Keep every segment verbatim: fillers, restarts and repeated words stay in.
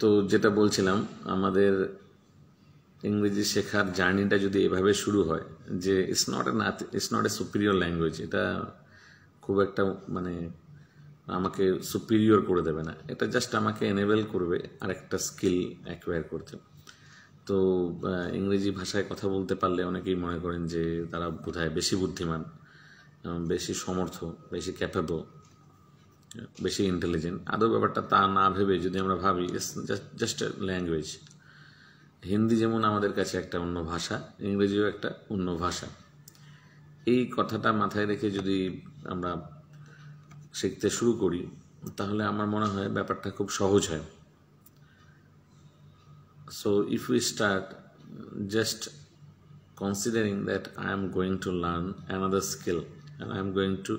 তো যেটা বলছিলাম আমাদের ইংরেজি শেখার জার্নিটা যদি এভাবে শুরু হয় যে it's not a it's not a superior language, এটা খুব একটা মানে আমাকে সুপিরিয়র করে দেবে না, এটা জাস্ট আমাকে এনেবেল করবে আরেকটা স্কিল অ্যাকোয়ার করতে। তো ইংরেজি ভাষায় কথা বলতে পারলে অনেকেই মনে করেন যে তারা বোধহয় বেশি বুদ্ধিমান, বেশি সমর্থ, বেশি ক্যাপেবল, বেশি ইন্টেলিজেন্ট। আদৌ ব্যাপারটা তা না ভেবে যদি আমরা ভাবি জাস্ট ল্যাঙ্গুয়েজ। হিন্দি যেমন আমাদের কাছে একটা অন্য ভাষা, ইংরেজিও একটা অন্য ভাষা। এই কথাটা মাথায় রেখে যদি আমরা শিখতে শুরু করি তাহলে আমার মনে হয় ব্যাপারটা খুব সহজ হয়। So if we start just considering that I am going to learn another skill and I am going to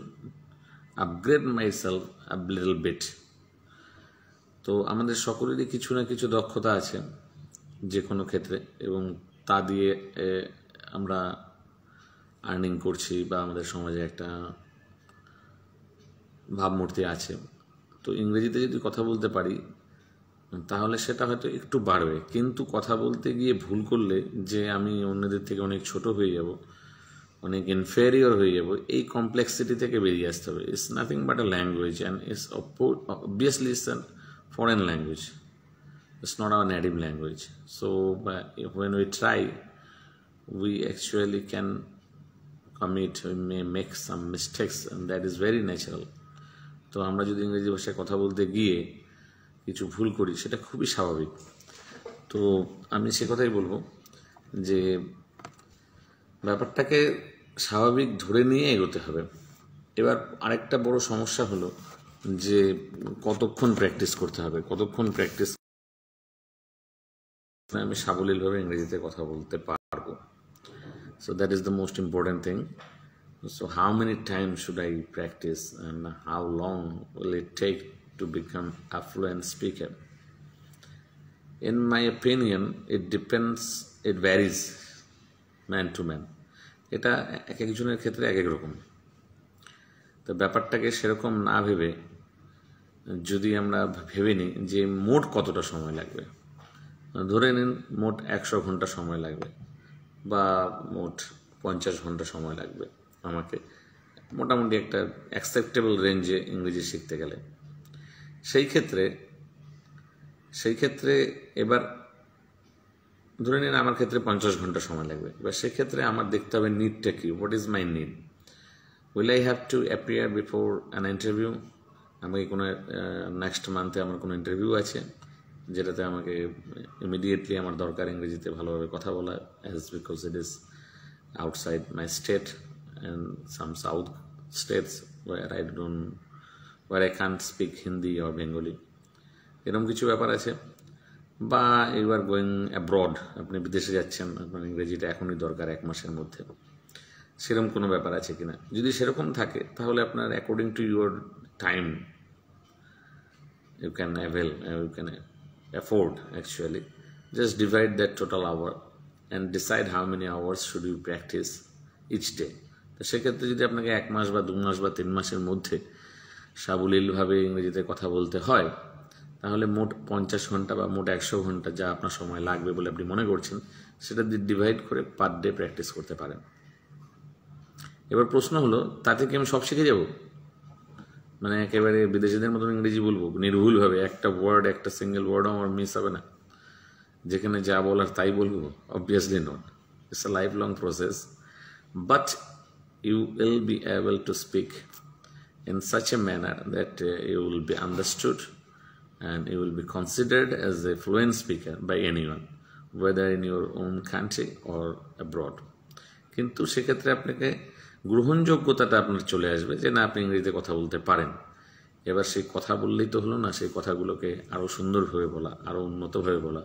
upgrade myself a little bit, তো আমাদের সকলেরই কিছু না কিছু দক্ষতা আছে যে কোনো ক্ষেত্রে, এবং তা দিয়ে আমরা আর্নিং করছি বা আমাদের সমাজে একটা ভাবমূর্তি আছে। তো ইংরেজিতে যদি কথা বলতে পারি তাহলে সেটা হয়তো একটু বাড়বে, কিন্তু কথা বলতে গিয়ে ভুল করলে যে আমি অন্যদের থেকে অনেক ছোট হয়ে যাব, অনেক ইনফেরিয়র হয়ে যাব, এই কমপ্লেক্সিটি থেকে বেরিয়ে আসতে হবে। It's nothing but a language and it's obviously it's a foreign language, it's not our native language. So when we try, we actually can commit, we may make some mistakes and that is very natural. তো আমরা যদি ইংরেজি ভাষায় কথা বলতে গিয়ে কিছু ভুল করি সেটা খুবই স্বাভাবিক। তো আমি সে কথাই বলবো যে ব্যাপারটাকে স্বাভাবিক ধরে নিয়ে এগোতে হবে। এবার আরেকটা বড় সমস্যা হলো যে কতক্ষণ প্র্যাকটিস করতে হবে, কতক্ষণ প্র্যাকটিস আমি সাবলীলভাবে ইংরেজিতে কথা বলতে পারবো। So that is the most important thing. So how many time should I practice and how long will it take to become a fluent speaker? In my opinion it depends, it varies man to man. এটা এক একজনের ক্ষেত্রে এক এক রকম। তো ব্যাপারটাকে সেরকম না ভেবে যদি আমরা ভেবে নিই যে মোট কতটা সময় লাগবে, ধরে নিন মোট একশো ঘন্টা সময় লাগবে বা মোট পঞ্চাশ ঘন্টা সময় লাগবে আমাকে মোটামুটি একটা অ্যাকসেপ্টেবল রেঞ্জে ইংরেজি শিখতে গেলে, সেই ক্ষেত্রে সেই ক্ষেত্রে এবার ধরে নিন আমার ক্ষেত্রে পঞ্চাশ ঘন্টা সময় লাগবে। এবার সেক্ষেত্রে আমার দেখতে হবে নিডটা কী, what is my need? Will I have to appear before an interview? আমাকে কোনো নেক্সট মান্থে আমার কোনো ইন্টারভিউ আছে যেটাতে আমাকে ইমিডিয়েটলি আমার দরকার ইংরেজিতে ভালোভাবে কথা বলা, as because it is outside my state and some south states where I don't where I can't speak Hindi or Bengali, এরকম কিছু ব্যাপার আছে। বা ইউ আর গোয়িং অ্যাব্রড, আপনি বিদেশে যাচ্ছেন, আপনার ইংরেজিটা এখনই দরকার এক মাসের মধ্যে, সেরকম কোনো ব্যাপার আছে কি না? যদি সেরকম থাকে তাহলে আপনার according to your time you can avail you can afford actually. Just divide that total hour and decide how many hours should you practice each day. তো সেক্ষেত্রে যদি আপনাকে এক মাস বা দু মাস বা তিন মাসের মধ্যে সাবলীলভাবে ইংরেজিতে কথা বলতে হয় তাহলে মোট পঞ্চাশ ঘন্টা বা মোট একশো ঘন্টা যা আপনার সময় লাগবে বলে আপনি মনে করছেন সেটা দিয়ে ডিভাইড করে পার ডে প্র্যাকটিস করতে পারেন। এবার প্রশ্ন হলো, তাতে কি আমি সব শিখে যাব? মানে একেবারে বিদেশিদের মতন ইংরেজি বলবো নির্ভুলভাবে, একটা ওয়ার্ড, একটা সিঙ্গেল ওয়ার্ডও আমার মিস হবে না, যেখানে যা বলার তাই বলবো? Obviously not. It's a life long process, but you will be able to speak in such a manner that you will be understood and you will be considered as a fluent speaker by anyone, whether in your own country or abroad. কিন্তু সেক্ষেত্রে আপনাকে গ্রহণযোগ্যতাটা আপনার চলে আসবে যে না, আপনি ইংরেজিতে কথা বলতে পারেন। এবার সেই কথা বললেই তো হলো না, সেই কথাগুলোকে আরও সুন্দরভাবে বলা, আরও উন্নতভাবে বলা,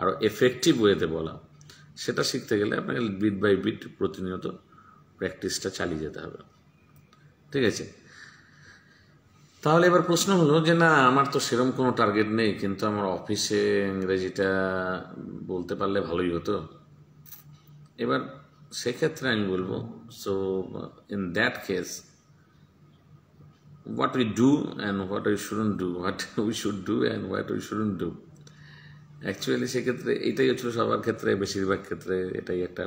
আরও এফেক্টিভ ওয়েতে বলা, সেটা শিখতে গেলে আপনাকে বিট বাই বিট প্রতিনিয়ত প্র্যাকটিসটা চালিয়ে যেতে হবে। ঠিক আছে, তাহলে এবার প্রশ্ন হলো যে না, আমার তো সেরকম কোনো টার্গেট নেই, কিন্তু আমার অফিসে ইংরেজিটা বলতে পারলে ভালোই হতো। এবার সেক্ষেত্রে আমি বলবো, so in that case what we do and what we shouldn't do, what we should do and what we shouldn't do, Actually, সেক্ষেত্রে এটাই হচ্ছে সবার ক্ষেত্রে বেশিরভাগ ক্ষেত্রে এটাই একটা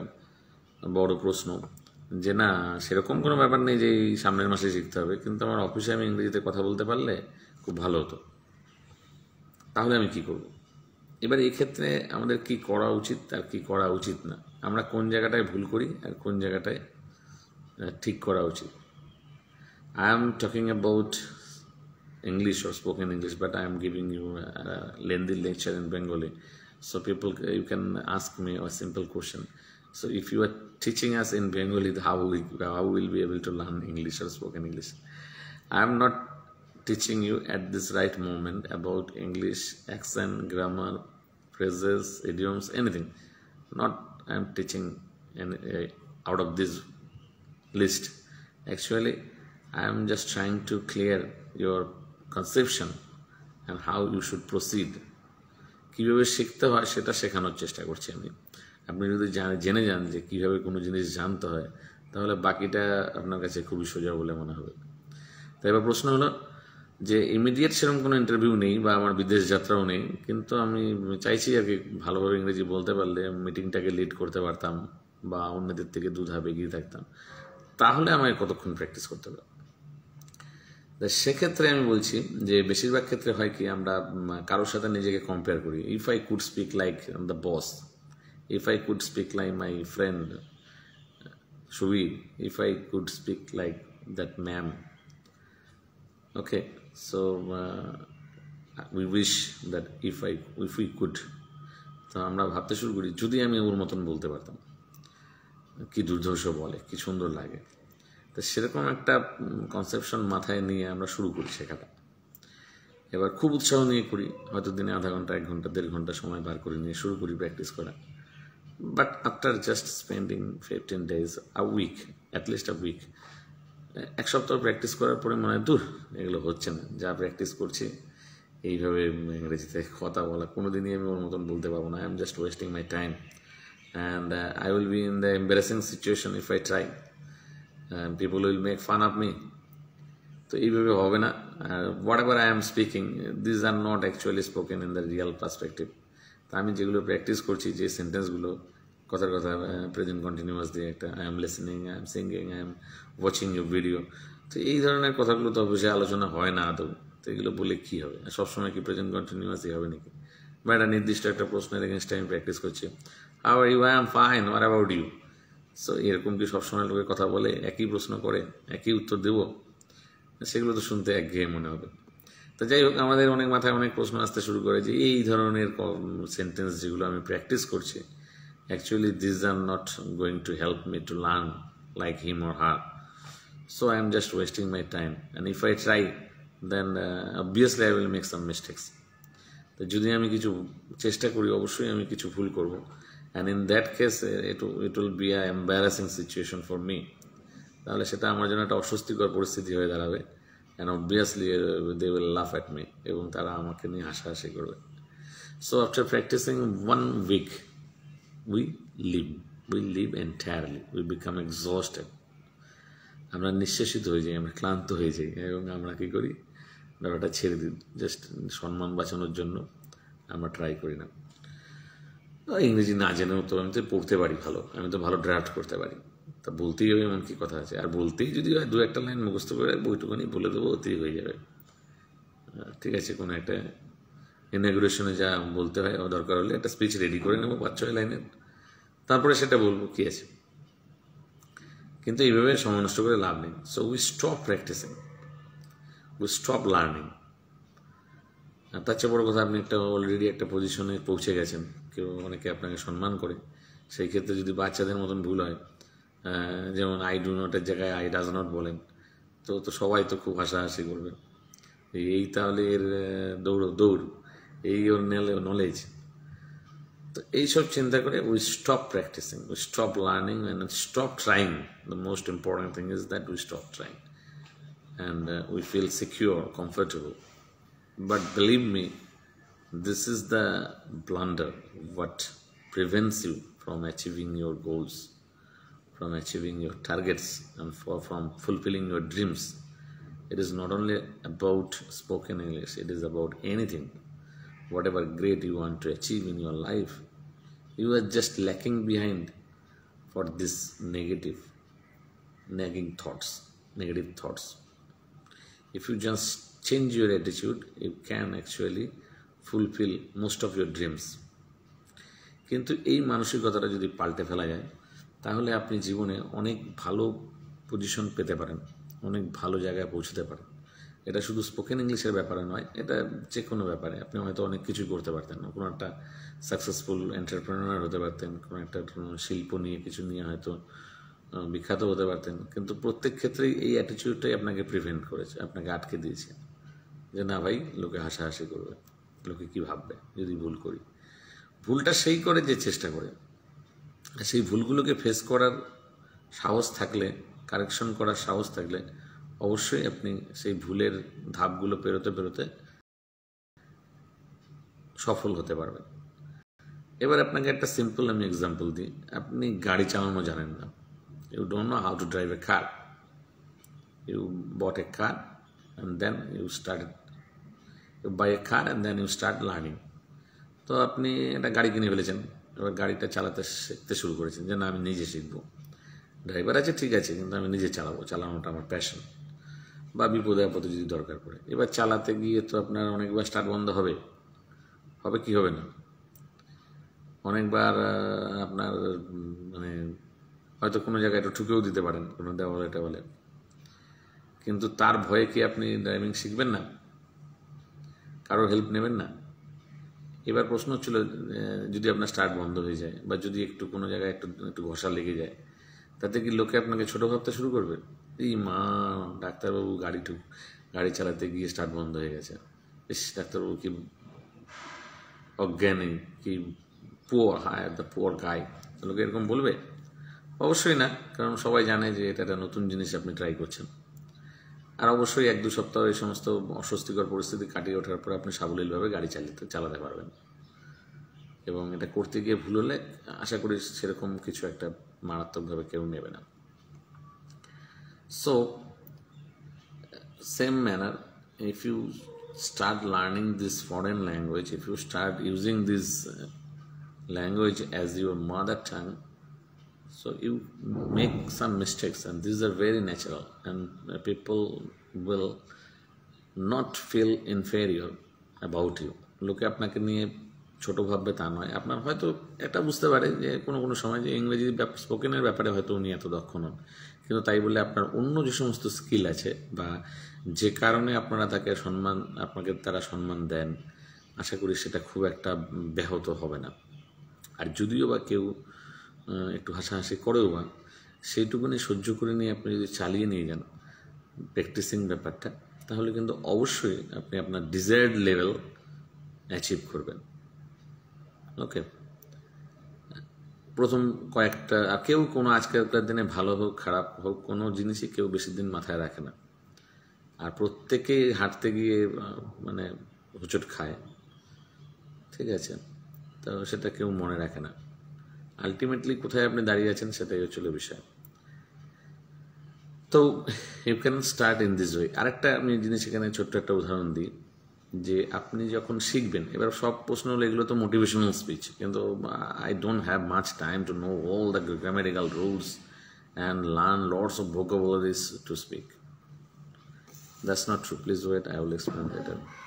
বড় প্রশ্ন যে না সেরকম কোনো ব্যাপার নেই যে সামনের মাসে শিখতে হবে কিন্তু আমার অফিসে আমি ইংরেজিতে কথা বলতে পারলে খুব ভালো হতো তাহলে আমি কি করব এবারে এই ক্ষেত্রে আমাদের কি করা উচিত আর কি করা উচিত না আমরা কোন জায়গাটায় ভুল করি আর কোন জায়গাটায় ঠিক করা উচিত I am talking about English or spoken English, but I am giving you a lengthy lecture in Bengali, so people you can ask me a simple question. So if you are teaching us in Bengali, how we how will be able to learn English or spoken English? I am not teaching you at this right moment about English accent, grammar, phrases, idioms, anything. Not I am teaching any, uh, out of this list. Actually, I am just trying to clear your conception and how you should proceed কিভাবে শিখতে হয় সেটা শেখানোর চেষ্টা করছি আমি আপনি যদি জেনে যান যে কিভাবে কোন জিনিস জানতে হয় তাহলে বাকিটা আপনার কাছে খুবই সোজা বলে মনে হবে তাই এবার প্রশ্ন হলো যে ইমিডিয়েট সেরকম কোনো ইন্টারভিউ নেই বা আমার বিদেশ যাত্রাও নেই কিন্তু আমি চাইছি আর কি ভালোভাবে ইংরেজি বলতে পারলে মিটিংটাকে লিড করতে পারতাম বা অন্যদের থেকে দুই ধাপ এগিয়ে থাকতাম তাহলে আমাকে কতক্ষণ প্র্যাকটিস করতে হবে The সেক্ষেত্রে আমি বলছি যে বেশিরভাগ ক্ষেত্রে হয় কি আমরা কারোর সাথে নিজেকে কম্পেয়ার করি if I could speak like the boss if I could speak like my friend Shubir if I could speak like that ma'am okay so uh, we wish that if I if we could তো আমরা ভাবতে শুরু করি যদি আমি ওর মতন বলতে পারতাম কি দুর্ধর্ষ বলে কি সুন্দর লাগে তো সেরকম একটা কনসেপশন মাথায় নিয়ে আমরা শুরু করি শেখাটা এবার খুব উৎসাহ নিয়ে করি হয়তো দিনে আধা ঘন্টা এক ঘন্টা দেড় ঘন্টা সময় বার করে নিয়ে শুরু করি প্র্যাকটিস করা but after just spending fifteen days a week at least a week এক সপ্তাহ প্র্যাকটিস করার পরে মনে হয় দূর এগুলো হচ্ছে না যা প্র্যাকটিস করছি এইভাবে ইংরেজিতে কথা বলা কোনোদিনই আমি ওর মতন বলতে পারবো না I am just wasting my time and I will be in the embarrassing situation if I try And people will make fun of me. So, uh, whatever I am speaking, these are not actually spoken in the real perspective. So, I am practice these sentences, present continuous, I am listening, I am singing, I am watching your video. So, these are not things that we have to do. So, what do present continuous? But I need this type of question against time practice. How are you? I am fine. What about you? So এরকম কি সব সময় লোকে কথা বলে একই প্রশ্ন করে একই উত্তর দেব সেগুলো তো শুনতে একঘেয়ে মনে হবে তো যাই হোক আমাদের অনেক মাথায় অনেক প্রশ্ন আসতে শুরু করে যে এই ধরনের সেন্টেন্স যেগুলো আমি প্র্যাকটিস করছি actually this are not going to help me to learn like him or her so I am just wasting my time and if I try then obviously I will make some mistakes তো যদি আমি কিছু চেষ্টা করি অবশ্যই আমি কিছু ভুল করব And in that case, it will, it will be an embarrassing situation for me. And obviously, they will laugh at me. So after practicing one week, we leave. We leave entirely. We become exhausted. Just try it. ইংরেজি না জেনেও তো আমি তো পড়তে পারি ভালো আমি তো ভালো ড্রাফট করতে পারি তা বলতেই হবে এমন কি কথা আছে আর বলতেই যদি হয় দুই একটা লাইন মুখস্থ করে বইটুকুনি বলে দেবো ওতেই হয়ে যাবে ঠিক আছে কোনো একটা ইনগ্রেশনে যা বলতে হয় দরকার হলে একটা স্পিচ রেডি করে নেব পাঁচ ছয় লাইনের তারপরে সেটা বলবো কি আছে কিন্তু এইভাবে সময় নষ্ট করে লাভ নেই so we stop practising we stop learning তার চেয়ে বড় কথা আপনি একটা অলরেডি একটা পজিশনে পৌঁছে গেছেন কেউ অনেকে আপনাকে সম্মান করে সেই ক্ষেত্রে যদি বাচ্চাদের মতন ভুল হয় যেমন আই ডু নটের জায়গায় আই ডাজ নট বলেন তো তো সবাই তো খুব হাসাহাসি করবে এই তাহলে এর দৌড় দৌড় এই ওর নলেজ তো এইসব চিন্তা করে we stop practising we stop learning and stop trying the most important thing is that we stop trying and we feel secure comfortable But believe me, this is the blunder what prevents you from achieving your goals, from achieving your targets and for, from fulfilling your dreams. It is not only about spoken English, it is about anything. whatever great you want to achieve in your life, you are just lacking behind for this negative, nagging thoughts, negative thoughts. If you just change your attitude, you can actually fulfill most of your dreams. কিন্তু এই মানসিকতাটা যদি পাল্টে ফেলা যায় তাহলে আপনি জীবনে অনেক ভালো পজিশন পেতে পারেন, অনেক ভালো জায়গায় পৌঁছতে পারেন। এটা শুধু স্পোকেন ইংলিশের ব্যাপারে নয়, এটা যে কোনো ব্যাপারে আপনি হয়তো অনেক কিছু করতে পারতেন, কোনো একটা সাকসেসফুল এন্টারপ্রেনার হতে পারতেন, কোনো একটা শিল্প নিয়ে কিছু নিয়ে হয়তো বিখ্যাত হতে পারতেন, কিন্তু প্রত্যেক ক্ষেত্রেই এই অ্যাটিটিউডটাই আপনাকে প্রিভেন্ট করেছে, আপনাকে আটকে দিয়েছে যে না ভাই লোকে হাসাহাসি করবে, লোকে কী ভাববে যদি ভুল করি। ভুলটা সেই করে যে চেষ্টা করে, সেই ভুলগুলোকে ফেস করার সাহস থাকলে, কারেকশন করার সাহস থাকলে অবশ্যই আপনি সেই ভুলের ধাপগুলো পেরোতে পেরোতে সফল হতে পারবেন। এবার আপনাকে একটা সিম্পল আমি এক্সাম্পল দিই। আপনি গাড়ি চালানো জানেন না, you don't know how to drive a car, you bought a car and then you start you buy a car and then you start learning. তো আপনি একটা গাড়ি কিনে ফেলেছেন, এবার গাড়িটা চালাতে শিখতে শুরু করেছেন যে না আমি নিজে শিখবো, ড্রাইভার আছে ঠিক আছে কিন্তু আমি নিজে চালাবো, চালানোটা আমার প্যাশন, বা বিপদে আপদে যদি দরকার পড়ে। এবার চালাতে গিয়ে তো আপনার অনেকবার স্টার্ট বন্ধ হবে, হবে কি হবে না, অনেকবার আপনার মানে হয়তো কোনো জায়গায় একটু ঠুকেও দিতে পারেন কোনো দেওয়ালে টেওয়ালে, কিন্তু তার ভয়ে কি আপনি ড্রাইভিং শিখবেন না, কারোর হেল্প নেবেন না? এবার প্রশ্ন ছিল যদি আপনার স্টার্ট বন্ধ হয়ে যায় বা যদি একটু কোনো জায়গায় একটু একটু ঘষা লেগে যায় তাতে কি লোকে আপনাকে ছোটো ভাবতে শুরু করবে, এই মা ডাক্তারবাবু গাড়ি ঠুক গাড়ি চালাতে গিয়ে স্টার্ট বন্ধ হয়ে গেছে, ইস ডাক্তারবাবু কি অজ্ঞানী, কি পুয়ার, হায় দ্য পুয়ার গাই, লোকে এরকম বলবে? অবশ্যই না, কারণ সবাই জানে যে এটা একটা নতুন জিনিস আপনি ট্রাই করছেন। আর অবশ্যই এক দু সপ্তাহ এই সমস্ত অস্বস্তিকর পরিস্থিতি কাটিয়ে ওঠার পর আপনি সাবলীলভাবে গাড়ি চালাতে চালাতে পারবেন, এবং এটা করতে গিয়ে ভুল হলে আশা করি সেরকম কিছু একটা মারাত্মকভাবে কেউ নেবে না। So same manner if you start learning this foreign language, if you start using this language as your mother tongue, so you make some mistakes and these are very natural, and people will not feel inferior about you. লোকে আপনাকে নিয়ে ছোটো ভাববে তা নয়, আপনার হয়তো এটা বুঝতে পারে যে কোনো কোনো সময় যে ইংরেজি স্পোকেনের ব্যাপারে হয়তো উনি এত দক্ষ নন, কিন্তু তাই বলে আপনার অন্য যে সমস্ত স্কিল আছে বা যে কারণে আপনারা তাকে সম্মান আপনাকে তারা সম্মান দেন, আশা করি সেটা খুব একটা ব্যাহত হবে না। আর যদিও বা কেউ একটু হাসাহাসি করেও বা সেইটুকুনি সহ্য করে নিয়ে আপনি যদি চালিয়ে নিয়ে যান প্র্যাকটিসিং ব্যাপারটা, তাহলে কিন্তু অবশ্যই আপনি আপনার ডিজায়ার্ড লেভেল অ্যাচিভ করবেন। ওকে, প্রথম কয়েকটা আর কেউ কোনো আজকালকার দিনে ভালো হোক খারাপ হোক কোনো জিনিসই কেউ বেশি দিন মাথায় রাখে না, আর প্রত্যেকেই হাঁটতে গিয়ে মানে হোঁচট খায়, ঠিক আছে, তো সেটা কেউ মনে রাখে না। আলটিমেটলি কোথায় আপনি দাঁড়িয়ে আছেন সেটাই হচ্ছিল বিষয়। তো you can start in this way. আরেকটা আমি জিনিস এখানে ছোট্ট একটা উদাহরণ দিই, যে আপনি যখন শিখবেন, এবার সব প্রশ্ন হলো এগুলো তো মোটিভেশনাল স্পিচ, কিন্তু I don't have much time to know all the grammatical rules and learn lots of vocabularies to speak, that's not true, please wait, I will explain letter.